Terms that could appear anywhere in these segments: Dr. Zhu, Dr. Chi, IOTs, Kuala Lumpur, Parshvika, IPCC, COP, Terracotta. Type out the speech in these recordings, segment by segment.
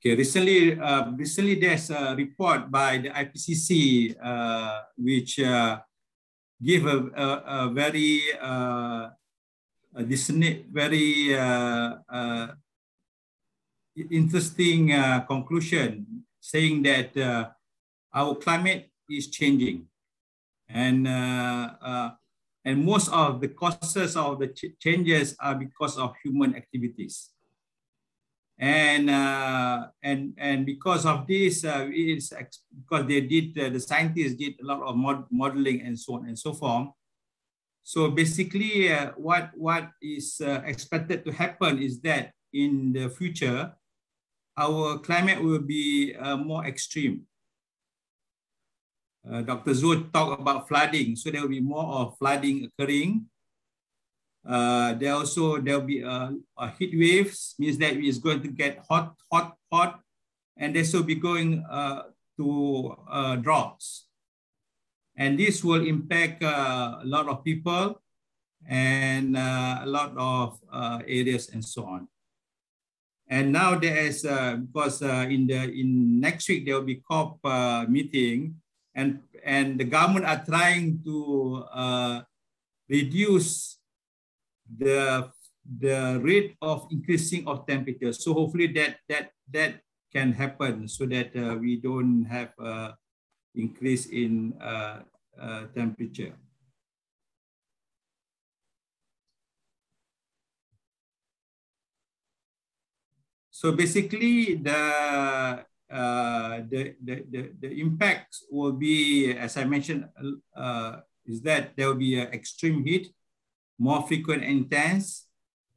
Okay, recently there's a report by the IPCC which give a very interesting conclusion, saying that our climate is changing, and most of the causes of the changes are because of human activities, and because of this, because they did the scientists did a lot of modeling and so on and so forth. So basically, what is expected to happen is that in the future, our climate will be more extreme. Dr. Zhu talked about flooding, so there will be more of flooding occurring. There will be a heat waves, means that it's going to get hot, hot, hot, and this will be going to droughts. And this will impact a lot of people and a lot of areas and so on. And now there is, because in next week there will be COP meeting, and the government are trying to reduce the rate of increasing of temperature. So hopefully that can happen, so that we don't have increase in temperature. So basically, the impacts will be, as I mentioned, is that there will be extreme heat, more frequent and intense.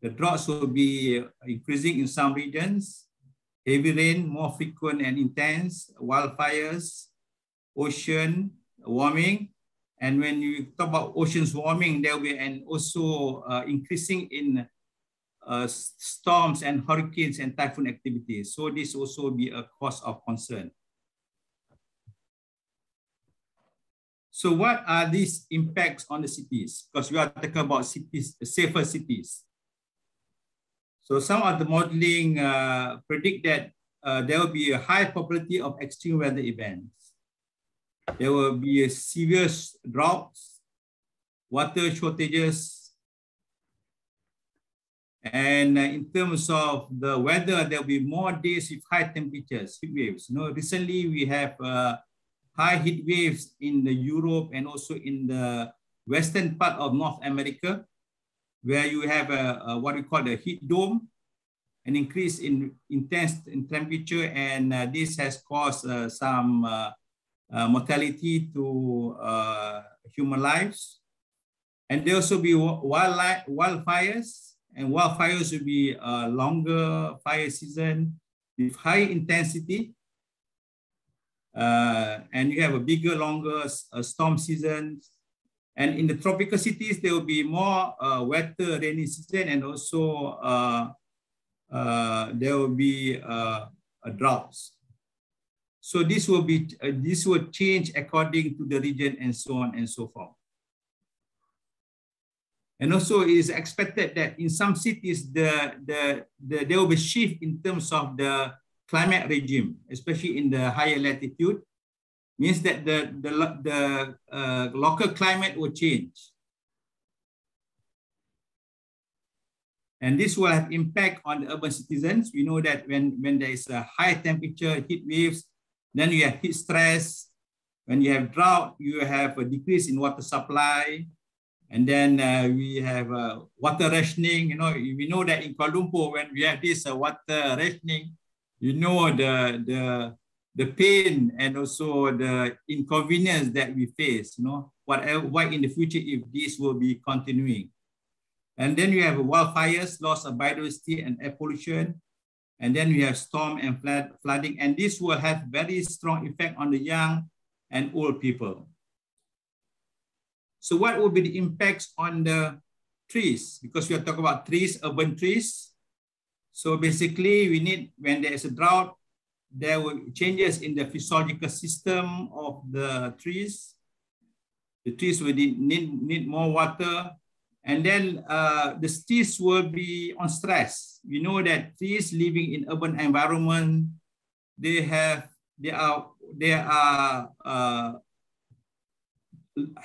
The droughts will be increasing in some regions. Heavy rain, more frequent and intense. Wildfires. Ocean warming, and when you talk about oceans warming, there will be also increasing in storms and hurricanes and typhoon activities. So this also be a cause of concern. So what are these impacts on the cities? Because we are talking about cities, safer cities. So some of the modeling predict that there will be a high probability of extreme weather events. There will be a serious droughts, water shortages, and in terms of the weather, there will be more days with high temperatures, heat waves. You know, recently we have high heat waves in the Europe and also in the western part of North America, where you have a what we call the heat dome, an increase in intense temperature, and this has caused some mortality to human lives. And there also be wildfires, and wildfires will be a longer fire season with high intensity. And you have a bigger, longer storm season. And in the tropical cities, there will be more wetter, rainy season, and also there will be droughts. So this will be this will change according to the region and so on and so forth. And also it is expected that in some cities there will be shift in terms of the climate regime, especially in the higher latitude. Means that the local climate will change. And this will have impact on the urban citizens. We know that when there is a high temperature, heat waves, then you have heat stress. When you have drought, you have a decrease in water supply. And then we have water rationing. You know, we know that in Kuala Lumpur, when we have this water rationing, you know the pain and also the inconvenience that we face, you know, whatever in the future if this will be continuing. And then you have wildfires, loss of biodiversity and air pollution. And then we have storm and flooding, and this will have very strong effect on the young and old people. So what will be the impacts on the trees? Because we are talking about trees, urban trees. So basically we need, when there is a drought, there will be changes in the physiological system of the trees. The trees will need more water. And then the trees will be on stress. We know that trees living in urban environment they are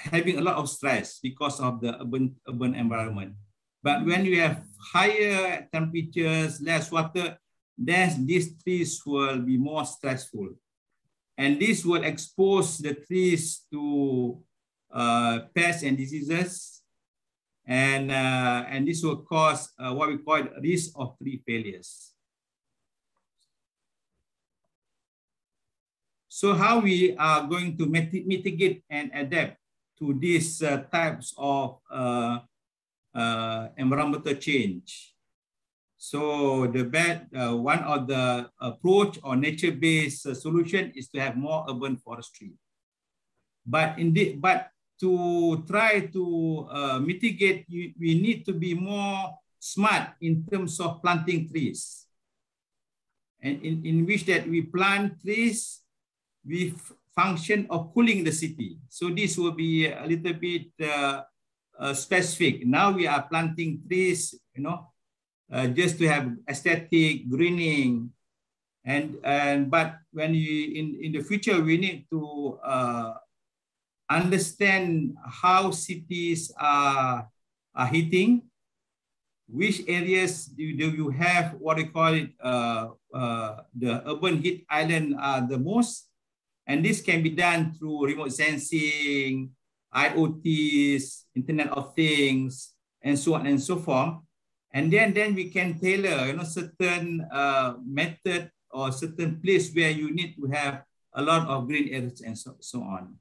having a lot of stress because of the urban environment. But when you have higher temperatures, less water, then these trees will be more stressful. And this will expose the trees to pests and diseases. And this will cause what we call risk of tree failures. So how we are going to mitigate and adapt to these types of environmental change? So the one of the approach or nature-based solution is to have more urban forestry. But indeed, but to try to mitigate, we need to be more smart in terms of planting trees, and in which that we plant trees with function of cooling the city. So this will be a little bit specific. Now we are planting trees, you know, just to have aesthetic greening, and but when you in the future we need to understand how cities are heating, which areas do you have what we call it the urban heat island are the most, and this can be done through remote sensing, IOTs, Internet of Things, and so on and so forth. And then we can tailor, you know, certain method or certain place where you need to have a lot of green areas and so on.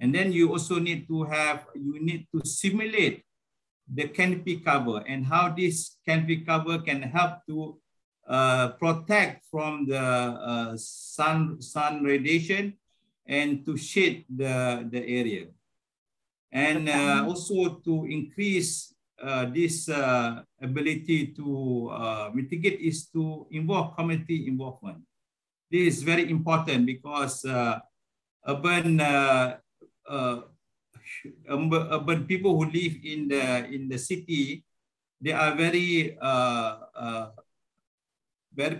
And then you also need to have, you need to simulate the canopy cover and how this canopy cover can help to protect from the sun radiation and to shade the area. And also to increase this ability to mitigate is to involve community involvement. This is very important because urban people who live in the city, they are very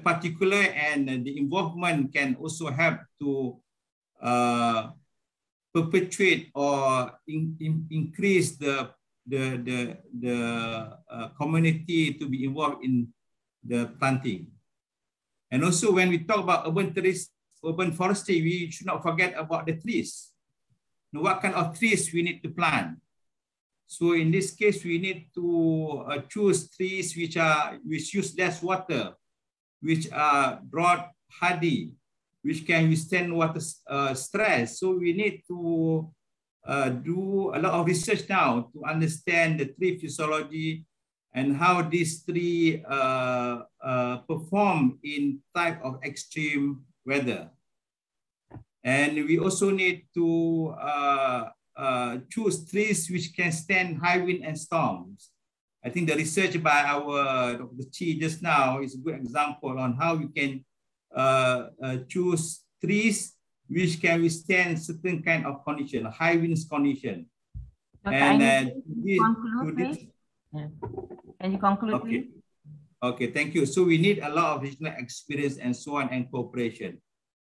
particular, and the involvement can also help to perpetuate or increase the community to be involved in the planting. And also when we talk about urban forestry, we should not forget about the trees. Now, what kind of trees we need to plant? So in this case, we need to choose trees which use less water, which are drought hardy, which can withstand water stress. So we need to do a lot of research now to understand the tree physiology and how this tree perform in type of extreme weather. And we also need to choose trees which can stand high wind and storms. I think the research by our Dr. Chi just now is a good example on how we can choose trees which can withstand certain kind of condition, high winds condition. Okay, and can you conclude, okay, please? Okay, thank you. So we need a lot of regional experience and so on and cooperation.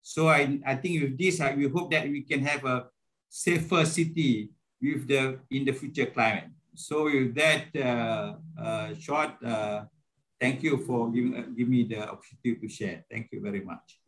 So I think with this, we hope that we can have a safer city with in the future climate. So with that short, thank you for giving me the opportunity to share. Thank you very much.